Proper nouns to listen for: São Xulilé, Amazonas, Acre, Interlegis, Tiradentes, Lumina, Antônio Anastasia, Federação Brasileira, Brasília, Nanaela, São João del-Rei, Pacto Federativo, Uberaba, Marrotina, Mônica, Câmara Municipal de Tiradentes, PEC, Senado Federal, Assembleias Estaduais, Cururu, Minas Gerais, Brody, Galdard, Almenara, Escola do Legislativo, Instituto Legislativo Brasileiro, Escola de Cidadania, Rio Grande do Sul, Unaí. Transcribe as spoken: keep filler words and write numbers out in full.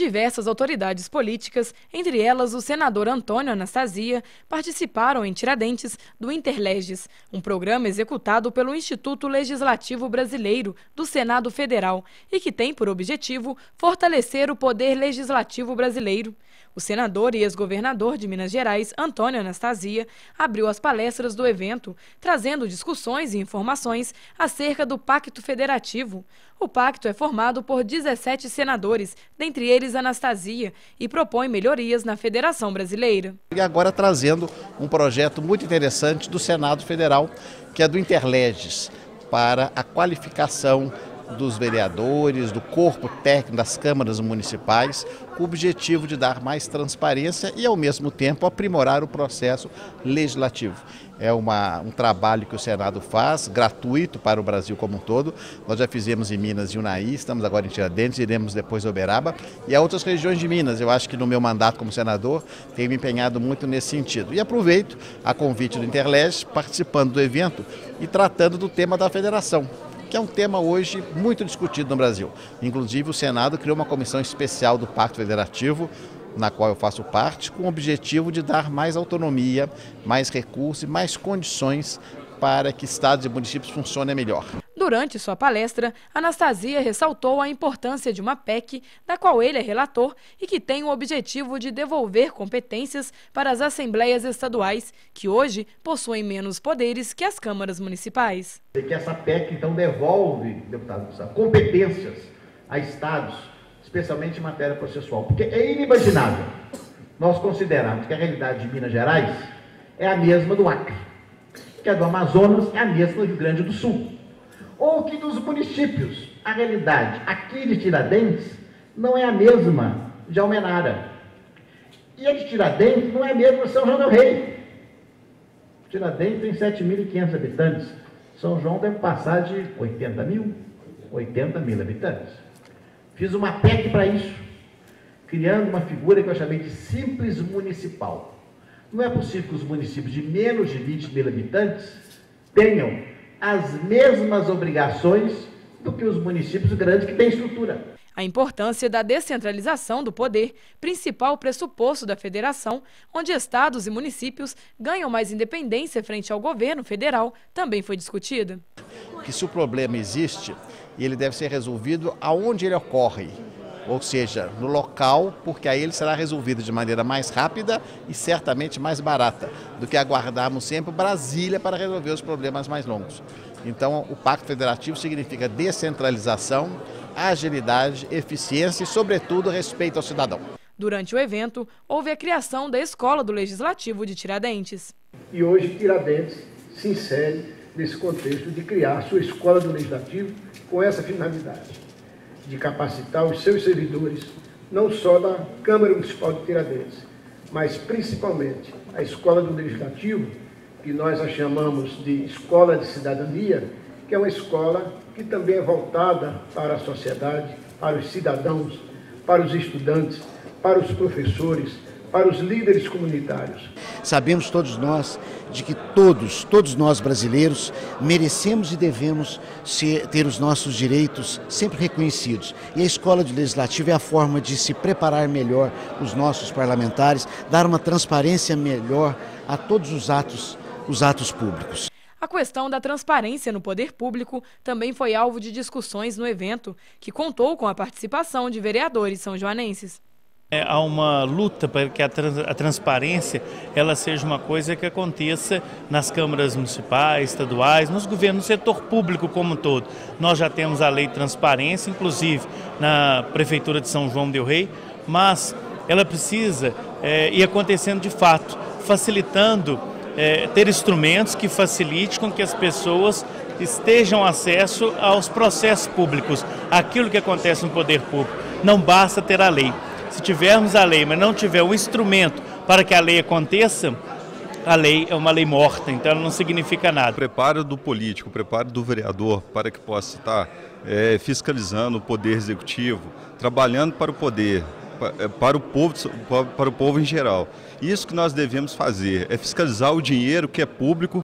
Diversas autoridades políticas, entre elas o senador Antônio Anastasia, participaram em Tiradentes do Interlegis, um programa executado pelo Instituto Legislativo Brasileiro do Senado Federal e que tem por objetivo fortalecer o poder legislativo brasileiro. O senador e ex-governador de Minas Gerais, Antônio Anastasia, abriu as palestras do evento, trazendo discussões e informações acerca do Pacto Federativo. O pacto é formado por dezessete senadores, dentre eles Anastasia, e propõe melhorias na Federação Brasileira. E agora trazendo um projeto muito interessante do Senado Federal, que é do Interlegis, para a qualificação dos vereadores, do corpo técnico das câmaras municipais, com o objetivo de dar mais transparência e, ao mesmo tempo, aprimorar o processo legislativo. É uma, um trabalho que o Senado faz, gratuito para o Brasil como um todo. Nós já fizemos em Minas e Unaí, estamos agora em Tiradentes, iremos depois a Uberaba e a outras regiões de Minas. Eu acho que no meu mandato como senador tenho me empenhado muito nesse sentido. E aproveito a convite do Interlegis, participando do evento e tratando do tema da federação, que é um tema hoje muito discutido no Brasil. Inclusive, o Senado criou uma comissão especial do Pacto Federativo, na qual eu faço parte, com o objetivo de dar mais autonomia, mais recursos e mais condições para que estados e municípios funcionem melhor. Durante sua palestra, Anastasia ressaltou a importância de uma P E C, da qual ele é relator e que tem o objetivo de devolver competências para as Assembleias Estaduais, que hoje possuem menos poderes que as câmaras municipais. E que essa P E C, então, devolve, deputado, competências a estados, especialmente em matéria processual, porque é inimaginável nós considerarmos que a realidade de Minas Gerais é a mesma do Acre, que a do Amazonas é a mesma do Rio Grande do Sul, ou que dos municípios, a realidade aqui de Tiradentes não é a mesma de Almenara. E a de Tiradentes não é a mesma de São João del-Rei. Tiradentes tem sete mil e quinhentos habitantes. São João deve passar de oitenta mil, oitenta mil habitantes. Fiz uma P E C para isso, criando uma figura que eu chamei de simples municipal. Não é possível que os municípios de menos de vinte mil habitantes tenham as mesmas obrigações do que os municípios grandes que têm estrutura. A importância da descentralização do poder, principal pressuposto da federação, onde estados e municípios ganham mais independência frente ao governo federal, também foi discutida. Que se o problema existe, ele deve ser resolvido aonde ele ocorre, ou seja, no local, porque aí ele será resolvido de maneira mais rápida e certamente mais barata, do que aguardarmos sempre Brasília para resolver os problemas mais longos. Então, o Pacto Federativo significa descentralização, agilidade, eficiência e, sobretudo, respeito ao cidadão. Durante o evento, houve a criação da Escola do Legislativo de Tiradentes. E hoje Tiradentes se insere nesse contexto de criar a sua Escola do Legislativo com essa finalidade, de capacitar os seus servidores, não só da Câmara Municipal de Tiradentes, mas principalmente a Escola do Legislativo, que nós a chamamos de Escola de Cidadania, que é uma escola que também é voltada para a sociedade, para os cidadãos, para os estudantes, para os professores, para os líderes comunitários. Sabemos todos nós de que todos, todos nós brasileiros, merecemos e devemos ser, ter os nossos direitos sempre reconhecidos. E a Escola do Legislativo é a forma de se preparar melhor os nossos parlamentares, dar uma transparência melhor a todos os atos, os atos públicos. A questão da transparência no poder público também foi alvo de discussões no evento, que contou com a participação de vereadores são-joanenses. É, há uma luta para que a, trans, a transparência ela seja uma coisa que aconteça nas câmaras municipais, estaduais, nos governos, no setor público como um todo. Nós já temos a lei de transparência, inclusive na Prefeitura de São João del-Rei, mas ela precisa é, ir acontecendo de fato, facilitando, é, ter instrumentos que facilitem com que as pessoas estejam acesso aos processos públicos, aquilo que acontece no poder público. Não basta ter a lei. Se tivermos a lei, mas não tiver um instrumento para que a lei aconteça, a lei é uma lei morta, então ela não significa nada. O preparo do político, o preparo do vereador para que possa estar é, fiscalizando o poder executivo, trabalhando para o poder, para o povo, para o povo em geral. Isso que nós devemos fazer é fiscalizar o dinheiro que é público